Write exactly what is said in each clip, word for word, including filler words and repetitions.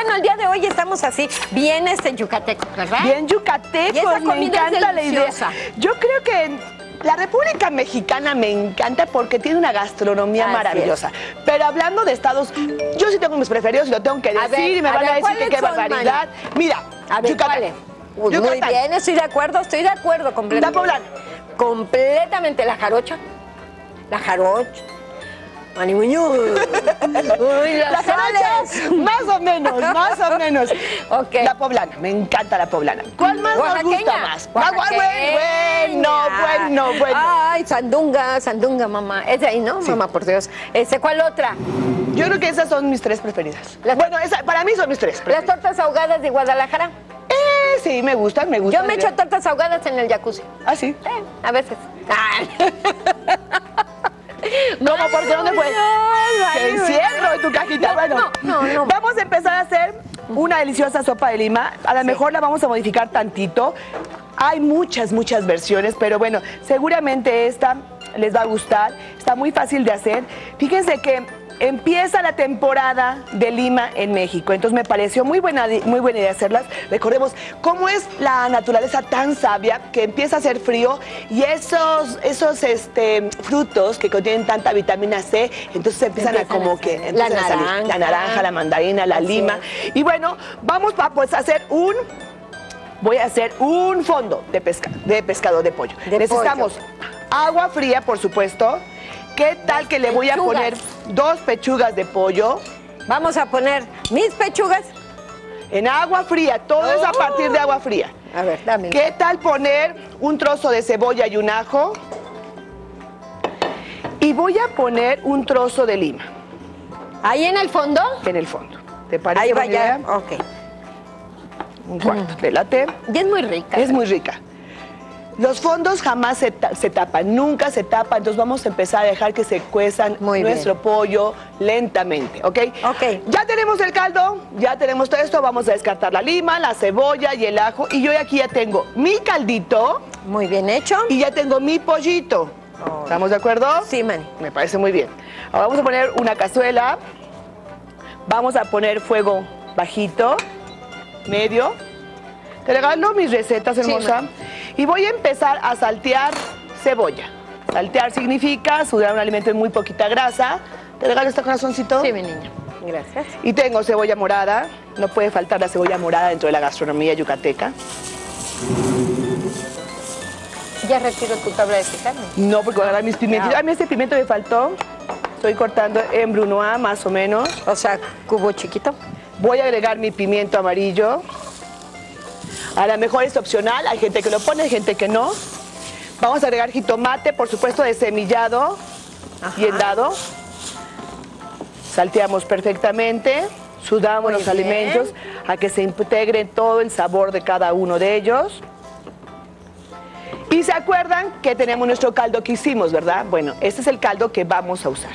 bueno, el día de hoy estamos así, bien este yucateco, ¿verdad? Bien yucateco, me encanta la idea. Yo creo que... la República Mexicana me encanta porque tiene una gastronomía Así maravillosa. Es. Pero hablando de estados, yo sí tengo mis preferidos y lo tengo que decir, ver, y me van a, a decir que qué barbaridad. Mira, a ver, Yucatán. Uy, Yucatán. Muy bien, estoy de acuerdo, estoy de acuerdo completamente. La poblana. Completamente, la jarocha. La jarocha. Manimuño. Uy, las jarochas, más o menos, más o menos. Okay. La poblana, me encanta la poblana. ¿Cuál más nos gusta más? Bueno, bueno, bueno. Ay, sandunga, sandunga, mamá. Es de ahí, ¿no? Sí. Mamá, por Dios. Este, ¿cuál otra? Yo creo que esas son mis tres preferidas. Las... bueno, esa, para mí son mis tres preferidas. Las tortas ahogadas de Guadalajara. Eh, sí, me gustan, me gustan. Yo me echo tortas ahogadas en el jacuzzi. ¿Ah, sí? Eh, a veces. Ay. ¿Cómo? Ay, ¿por dónde fue? Te encierro en tu cajita. No, bueno, no, no, no. Vamos a empezar a hacer una deliciosa sopa de lima. A lo sí. mejor la vamos a modificar tantito. Hay muchas, muchas versiones, pero bueno, seguramente esta les va a gustar. Está muy fácil de hacer. Fíjense que empieza la temporada de lima en México, entonces me pareció muy buena, muy buena idea hacerlas. Recordemos cómo es la naturaleza tan sabia, que empieza a hacer frío y esos, esos este, frutos que contienen tanta vitamina C, entonces empiezan, empiezan a como a que... La naranja. A salir. La naranja, la mandarina, la lima. Sí. Y bueno, vamos a pues, hacer un... voy a hacer un fondo de, pesca, de pescado de pollo. De Necesitamos pollo. agua fría, por supuesto. ¿Qué tal que le voy a poner dos pechugas de pollo? Vamos a poner mis pechugas en agua fría, todo es a partir de agua fría. A ver, dame. ¿Qué tal poner un trozo de cebolla y un ajo? Y voy a poner un trozo de lima. ¿Ahí en el fondo? En el fondo. ¿Te parece? Ahí vaya. Ok. Un cuarto, relate. Y es muy rica. Es muy rica. Los fondos jamás se, ta se tapan, nunca se tapan, entonces vamos a empezar a dejar que se cuezan Muy nuestro bien. pollo lentamente, ¿ok? Ok. Ya tenemos el caldo, ya tenemos todo esto, vamos a descartar la lima, la cebolla y el ajo. Y yo aquí ya tengo mi caldito. Muy bien hecho. Y ya tengo mi pollito. Oh. ¿Estamos de acuerdo? Sí, Mani. Me parece muy bien. Ahora vamos a poner una cazuela, vamos a poner fuego bajito, medio. Te regalo mis recetas, hermosa. Sí, y voy a empezar a saltear cebolla. Saltear significa sudar un alimento en muy poquita grasa. Te regalo este corazoncito. Sí, mi niña. Gracias. Y tengo cebolla morada. No puede faltar la cebolla morada dentro de la gastronomía yucateca. ¿Ya retiro tu tabla de picarme? No, porque voy a agarrar mis pimientos. No. A mí este pimiento me faltó. Estoy cortando en brunoise, más o menos. O sea, cubo chiquito. Voy a agregar mi pimiento amarillo. A lo mejor es opcional, hay gente que lo pone, hay gente que no. Vamos a agregar jitomate, por supuesto, desemillado y helado. Salteamos perfectamente, sudamos los alimentos a que se integre todo el sabor de cada uno de ellos. Y se acuerdan que tenemos nuestro caldo que hicimos, ¿verdad? Bueno, este es el caldo que vamos a usar.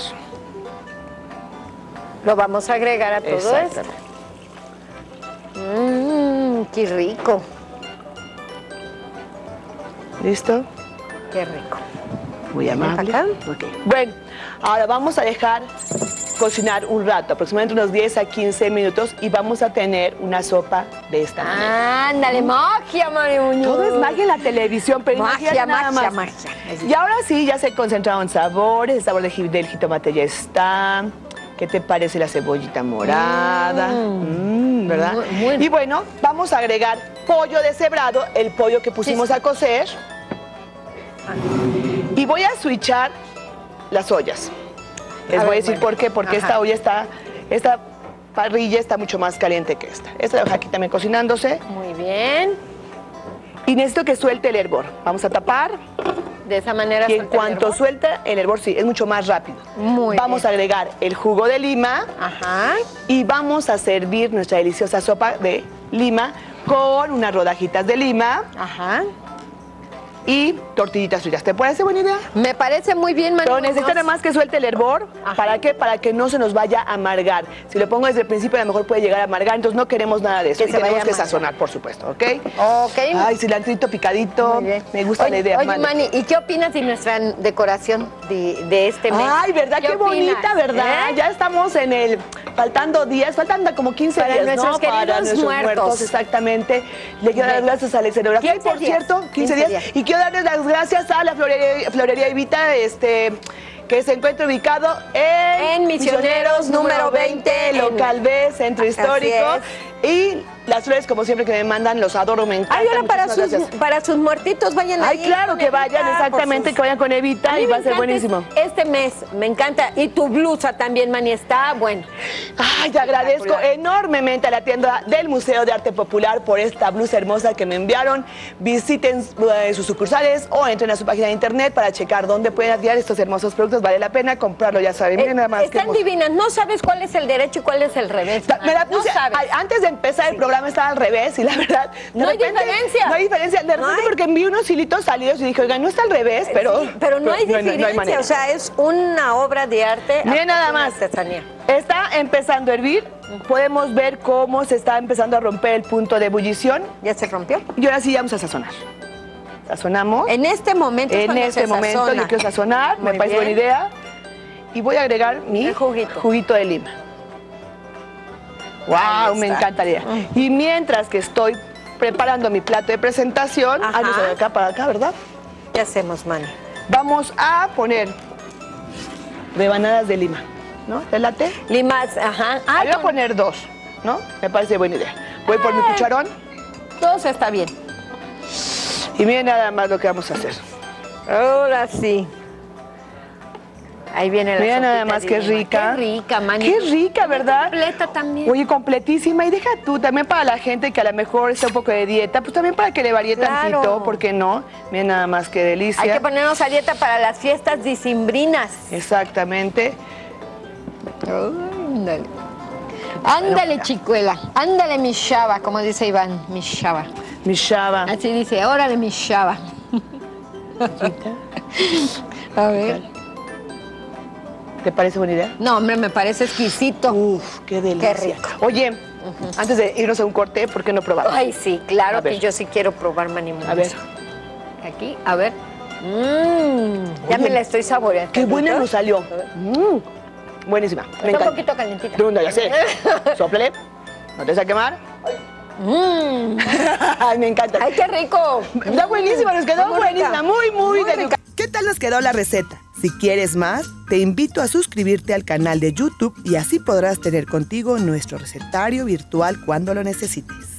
Lo vamos a agregar a todo esto. Mmm, qué rico. ¿Listo? Qué rico. Muy amable. Okay. Bueno, ahora vamos a dejar cocinar un rato, aproximadamente unos diez a quince minutos, y vamos a tener una sopa de esta manera. ¡Ándale, magia, Mariuño! Todo es magia en la televisión, pero magia, nada magia, más. magia. Y ahora sí, ya se concentraron sabores, el sabor del jitomate ya está. ¿Qué te parece la cebollita morada? Mm. Mm, ¿verdad? Muy, muy... y bueno, vamos a agregar pollo deshebrado, el pollo que pusimos sí, sí. a cocer. Y voy a switchar las ollas. Les a voy ver, a decir bueno. por qué, porque Ajá. esta olla está, esta parrilla está mucho más caliente que esta. Esta la voy a dejar aquí también cocinándose. Muy bien. Y necesito que suelte el hervor. Vamos a tapar. De esa manera. Y en cuanto suelta el hervor, sí, es mucho más rápido. Muy Vamos bien. a agregar el jugo de lima. Ajá. Y vamos a servir nuestra deliciosa sopa de lima con unas rodajitas de lima. Ajá. Y tortillitas fritas. ¿Te parece buena idea? Me parece muy bien, Manu. Pero necesita nada más que suelte el hervor. Ajá. ¿Para qué? Para que no se nos vaya a amargar. Si lo pongo desde el principio, a lo mejor puede llegar a amargar. Entonces no queremos nada de eso. Que y tenemos que sazonar, por supuesto, ¿ok? Ok. Ay, cilantrito picadito. Me gusta oye, la idea, Oye, Manu. Mani, ¿y qué opinas de nuestra decoración de, de este mes? Ay, ¿verdad? Qué, qué bonita, ¿verdad? ¿Eh? Ya estamos en el... faltando días, faltando como quince para días, nuestros, ¿no? Para nuestros muertos. muertos. Exactamente. Le quiero dar gracias a la escenografía, por días, cierto, quince, quince días. días. Y quiero darles las gracias a la Florería, Florería Evita, este... que se encuentra ubicado en, en Misioneros, Misioneros número veinte, local B, Centro Histórico. Y las flores, como siempre, que me mandan, los adoro, me encantan. Ay, ahora para sus, para sus muertitos, vayan ahí. Ay, claro, que vayan, exactamente, sus... que vayan con Evita y va a ser buenísimo. Este mes, me encanta. Y tu blusa también, Mani, está bueno. Ay, te agradezco enormemente a la tienda del Museo de Arte Popular por esta blusa hermosa que me enviaron. Visiten eh, sus sucursales o entren a su página de internet para checar dónde pueden adquirir estos hermosos productos. Vale la pena comprarlo, ya saben. Miren, eh, nada más están divinas, no sabes cuál es el derecho y cuál es el revés. Ta me la puse, no sabes. Ay, antes de empezar el programa estaba al revés y la verdad... No repente, hay diferencia. No hay diferencia. De repente no porque vi unos hilitos salidos y dije, oiga, no está al revés, pero... Sí, pero no pero, hay diferencia, no, no, no hay o sea, es una obra de arte... Miren nada más, artesanía. Está empezando a hervir, podemos ver cómo se está empezando a romper el punto de ebullición. Ya se rompió. Y ahora sí vamos a sazonar. Sazonamos. En este momento En este momento sazona. Yo quiero sazonar, Muy me parece bien. buena idea. Y voy a agregar mi juguito. juguito de lima. ¡Wow! Me encantaría. Y mientras que estoy preparando mi plato de presentación, ah, no, de acá para acá, ¿verdad? ¿Qué hacemos, Mani? Vamos a poner rebanadas de lima, ¿no? ¿Te late? Limas, ajá. Ah, voy con... a poner dos, ¿no? Me parece buena idea. Voy Ay. por mi cucharón. Dos está bien. Y miren nada más lo que vamos a hacer. Ahora sí. Ahí viene la Mira nada más que rica. Qué rica, Mani. Qué rica, ¿verdad? Completa también. Oye, completísima. Y deja tú, también para la gente que a lo mejor está un poco de dieta, pues también para que le varíe claro. tantito, ¿por qué no? Mira nada más que delicia. Hay que ponernos a dieta para las fiestas dicembrinas. Exactamente. Ándale. Ándale, no, chicuela. Ándale, mi chava, como dice Iván, mi chava. Mi chava. Así dice, órale, mi chava. A ver. ¿Te parece buena idea? No, hombre, me parece exquisito. Uf, qué delicia. Qué rico. Oye, uh-huh. antes de irnos a un corte, ¿por qué no probar? Ay, sí, claro que yo sí quiero probar, Mani. A ver. Aquí, a ver. Mmm, ya me la estoy saboreando. Qué buena nos salió. Mmm, buenísima. Me encanta. Está un poquito calentita. Runda, ya sé. Sóplale, no te vas a quemar. Mmm. Ay, me encanta. Ay, qué rico. Está buenísima, nos quedó buenísima. Muy, muy delicada. ¿Qué tal nos quedó la receta? Si quieres más, te invito a suscribirte al canal de YouTube y así podrás tener contigo nuestro recetario virtual cuando lo necesites.